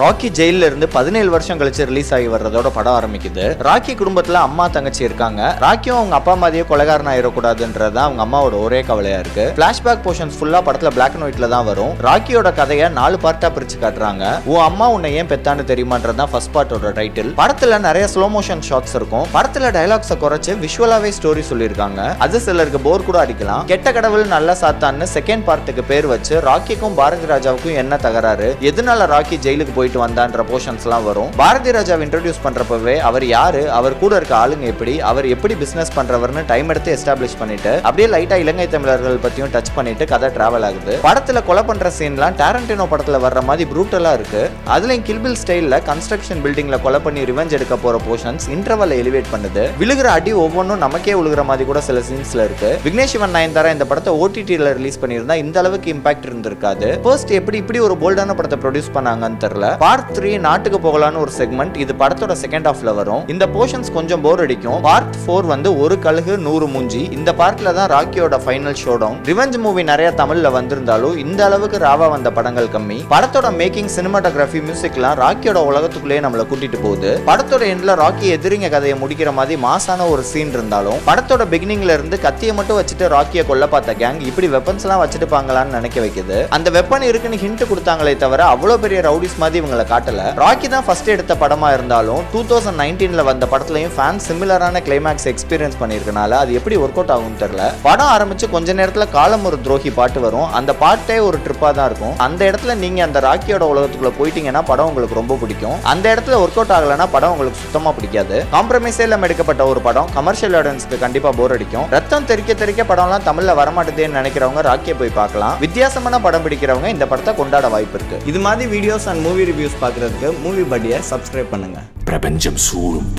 Rocky jail irundu 17 வருஷம் கழிச்சு release ஆகி வரதோட படம் ஆரம்பிக்குது. ராக்கி குடும்பத்துல அம்மா தங்கச்சி இருக்காங்க. ராக்கியும் அவங்க அப்பா மாதிரியே கொலைகாரன் ஆயிடக்கூடாதுன்றது தான் அவங்க அம்மாவோட ஒரே கவலையா இருக்கு. பிளாஷ்பேக் போர்ஷன்ஸ் ஃபுல்லா படத்துல பிளாக் அண்ட் ஒயிட்ல தான் வரும். ராக்கியோட கதையை 4 பார்ட்டா பிரிச்சு காட்டுறாங்க. உன் அம்மா உன்னை ஏன் பெத்தான்னு தெரியுமான்றது தான் ஃபர்ஸ்ட் பார்ட்டோட டைட்டில். படத்துல நிறைய ஸ்லோ மோஷன் ஷாட்ஸ் இருக்கும். படத்துல டயலாக்ஸை குறைச்சு விஷுவலாவே ஸ்டோரி சொல்லியிருக்காங்க. அது சிலருக்கு போர் கூட அடிக்கலாம். கெட்ட கடவுள் நல்லா சாத்தான்னு செகண்ட் பார்ட்டுக்கு பேர் வச்சு ராக்கிக்கும் பாரதிராஜாவுக்கும் என்ன தகராறு, எதனால ராக்கி ஜெயிலுக்கு போயிட்டு வந்தான்ற போர்ஷன்ஸ்லாம் வரும். பாரதிராஜா இன்ட்ரோடியூஸ் பண்றப்பவே அவர் யாரு, அவர் கூட இருக்க ஆளுங்க எப்படி, அவர் எப்படி பிசினஸ் பண்றவர்னு டைம் எடுத்து எஸ்டாப்ளிஷ் பண்ணிட்டு அப்படியே லைட்டா இலங்கை தமிழர்கள் பத்தியும் டச் பண்ணிட்டு கதை டிராவல் ஆகுது. படத்துல கொலை பண்ற சீன்லாம் டாரண்டினோ படத்துல வர்ற மாதிரி ப்ரூட்டலா இருக்கு. அதுலயும் கில்பில் ஸ்டைல்ல கன்ஸ்ட்ரக்ஷன் பில்டிங்ல கொலை பண்ணி ரிவெஞ்ச் எடுக்க போற போர்ஷன்ஸ் இன்டர்வல்ல எலிவேட் பண்ணுது. விழுகிற அடி ஒவ்வொன்றும் நமக்கே விழுகிற மாதிரி கூட சில சீன்ஸ்ல இருக்கு. விக்னேஷ்வன் நயன்தாரா இந்த படத்தை OTT-ல ரிலீஸ் பண்ணியிருந்தா இந்த அளவுக்கு இம்பாக்ட் இருந்திருக்காது. ஃபர்ஸ்ட் எப்படி இப்படி ஒரு போல்டான படத்தை ப்ரொடியூஸ் பண்ணாங்கன்னு தெரியல. பார்ட் 3 நாட்டுக்கு போகலான்னு ஒரு செக்மெண்ட், இது படத்தோட செகண்ட் ஹாஃப்ல வரும். இந்த போர்ஷன்ஸ் கொஞ்சம் போர் அடிக்கும். பார்ட் 4 ஒரு கழுகு 100 மூஞ்சி. இந்த பார்ட்ல தான் ராக்கியோட ஃபைனல் ஷோடவுன். ரிவெஞ்ச் மூவி நிறைய தமிழ்ல வந்திருந்தாலும் இந்த அளவுக்கு ராவா வந்த படங்கள் கம்மி. படத்தோட மேக்கிங், சினிமாட்டோகிராஃபி, மியூசிக்லாம் ராக்கியோட உலகத்துக்குள்ளே நம்மள கூட்டிட்டு போகுது. படத்தோட எண்ட்ல ராக்கி எதிரிங்க கதையை முடிக்கிற மாதிரி மாசான ஒரு சீன் இருந்தாலும் படத்தோட பிகினிங்ல இருந்து கத்தியை மட்டும் வச்சுட்டு ராக்கியை கொல்ல பார்த்த கேங் இப்படி வெப்பன்ஸ் எல்லாம் வச்சிருப்பாங்களான்னு நினைக்க வைக்குது. அந்த வெப்பன் இருக்குன்னு ஹிண்ட் கொடுத்தாங்களே தவிர அவ்வளவு பெரிய ரவுடிஸ் மாதிரி இவங்களை காட்டல. ராக்கி தான் ஃபர்ஸ்ட் எடுத்த படமா இருந்தாலும் 2019 வந்த படத்துலயும் ஃபேன்ஸ் சிமிலரான கிளைமேக்ஸ் எக்ஸ்பீரியன்ஸ் பண்ணிருக்கனால அது எப்படி ஒர்க் அவுட் ஆகும் தெரியல. படம் ஆரம்பிச்சு கொஞ்ச நேரத்துல காலம் ஒரு துரோகி பாட்டு வரும். அந்த பாட்டே ஒரு ட்ரிப்பா தான் இருக்கும். அந்த இடத்துல நீங்க அந்த ராக்கியோட உலகத்துக்குள்ள போயிட்டீங்கன்னா படம் உங்களுக்கு ரொம்ப பிடிக்கும். அந்த இடத்துல ஒர்க் அவுட் ஆகலன்னா படம் உங்களுக்கு சுத்தமா பிடிக்காது. காம்ப்ரமைஸே இல்லாம எடுக்கப்பட்ட ஒரு படம் கமர்ஷியல் ஆடியன்ஸ்க்கு கண்டிப்பா போர் அடிக்கும். ரத்தம் தெரிக்க தெரிக்க படம்லாம் தமிழ்ல வரமாட்டேன்னு நினைக்கிறவங்க ராக்கியை போய் பார்க்கலாம். வித்தியாசமான படம் பிடிக்கிறவங்க இந்த படத்தை கொண்டாட வாய்ப்பு இருக்கு. இது மாதிரி வீடியோஸ் அண்ட் மூவி ரிவ்யூஸ் பார்க்கறதுக்கு மூவி படியை சப்ஸ்கிரைப் பண்ணுங்க. பிரபஞ்சம் சூழும்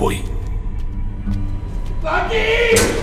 போய்